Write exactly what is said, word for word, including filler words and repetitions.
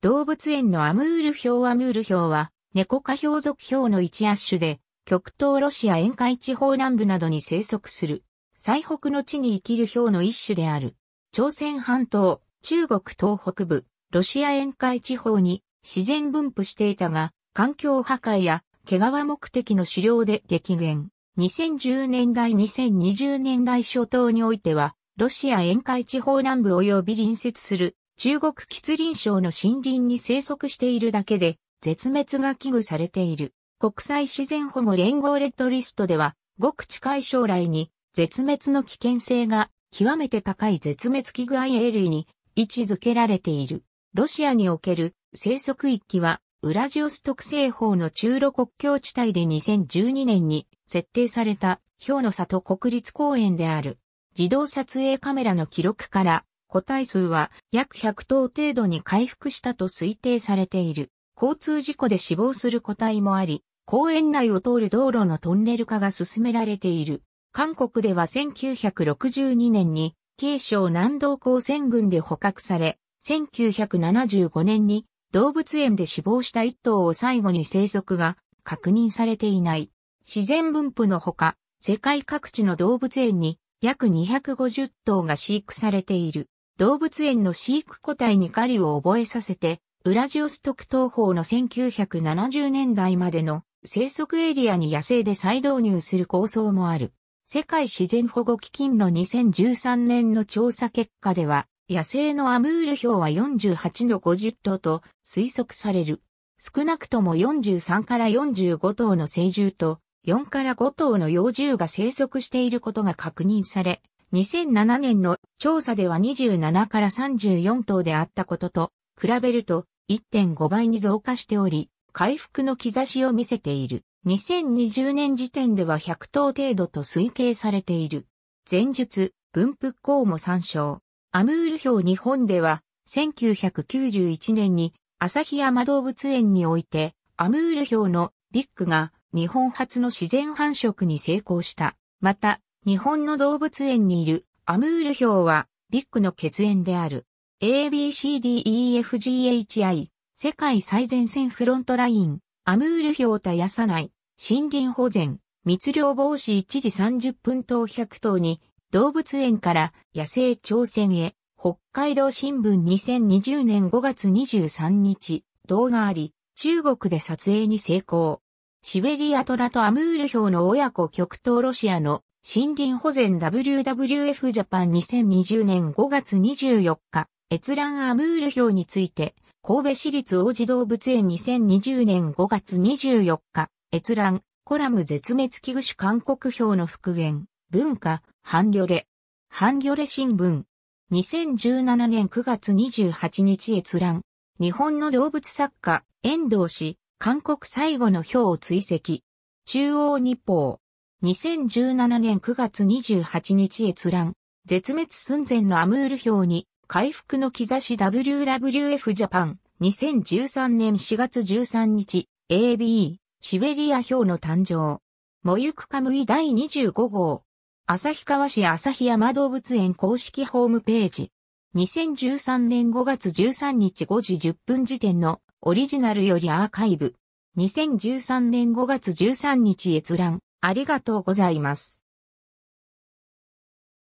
動物園のアムールヒョウアムールヒョウは、ネコ科ヒョウ属ヒョウの一亜種で、極東ロシア沿海地方南部などに生息する、最北の地に生きるヒョウの一種である。朝鮮半島、中国東北部、ロシア沿海地方に自然分布していたが、環境破壊や毛皮目的の狩猟で激減。にせんじゅうねんだいにせんにじゅうねんだい初頭においては、ロシア沿海地方南部及び隣接する中国吉林省の森林に生息しているだけで、絶滅が危惧されている。国際自然保護連合レッドリストでは、ごく近い将来に絶滅の危険性が極めて高い絶滅危惧愛類に位置づけられている。ロシアにおける生息域は、ウラジオストク西方の中ロ国境地帯でにせんじゅうにねんに設定されたヒョウの里国立公園である。自動撮影カメラの記録から、個体数は約ひゃくとう程度に回復したと推定されている。交通事故で死亡する個体もあり、公園内を通る道路のトンネル化が進められている。韓国ではせんきゅうひゃくろくじゅうにねんに、慶尚南道広川郡で捕獲され、せんきゅうひゃくななじゅうごねんに動物園で死亡したいっとうを最後に生息が確認されていない。自然分布のほか、世界各地の動物園に約にひゃくごじゅっとうが飼育されている。動物園の飼育個体に狩りを覚えさせて、ウラジオストク東方のせんきゅうひゃくななじゅうねんだいまでの生息エリアに野生で再導入する構想もある。世界自然保護基金のにせんじゅうさんねんの調査結果では、野生のアムールヒョウはよんじゅうはちのごじゅっとうと推測される。少なくともよんじゅうさんからよんじゅうごとうの成獣とよんからごとうの幼獣が生息していることが確認され、にせんななねんの調査ではにじゅうななからさんじゅうよんとうであったことと比べると いってんごばいに増加しており、回復の兆しを見せている。にせんにじゅうねん時点ではひゃくとう程度と推計されている。前述、分布項も参照。アムールヒョウ日本では、せんきゅうひゃくきゅうじゅういちねんに旭山動物園において、アムールヒョウのビッグが日本初の自然繁殖に成功した。また、日本の動物園にいるアムールヒョウは、ビッグの血縁である。エービーシーディーイーエフジーエイチアイ、世界最前線フロントライン、アムールヒョウ絶やさない。森林保全、密猟防止いちじさんじゅっぷんとうひゃくとうに、動物園から野生挑戦へ、北海道新聞にせんにじゅうねんごがつにじゅうさんにち、動画あり、中国で撮影に成功。シベリアトラとアムールヒョウの親子極東ロシアの森林保全 ダブリューダブリューエフ ジャパンにせんにじゅうねんごがつにじゅうよっか、閲覧アムールヒョウについて、神戸市立王子動物園にせんにじゅうねんごがつにじゅうよっか、閲覧、コラム絶滅危惧種韓国ヒョウの復元、文化、ハンギョレ。ハンギョレ新聞。にせんじゅうななねんくがつにじゅうはちにち閲覧。日本の動物作家、遠藤氏、韓国最後のヒョウを追跡。中央日報。にせんじゅうななねんくがつにじゅうはちにち閲覧。絶滅寸前のアムールヒョウに、回復の兆し ダブリューダブリューエフ ジャパン。にせんじゅうさんねんしがつじゅうさんにち。エービー。シベリアヒョウの誕生。モユクカムイだいにじゅうごごう。旭川市旭山動物園公式ホームページ。にせんじゅうさんねんごがつじゅうさんにちごじじゅっぷん時点のオリジナルよりアーカイブ。にせんじゅうさんねんごがつじゅうさんにち閲覧。ありがとうございます。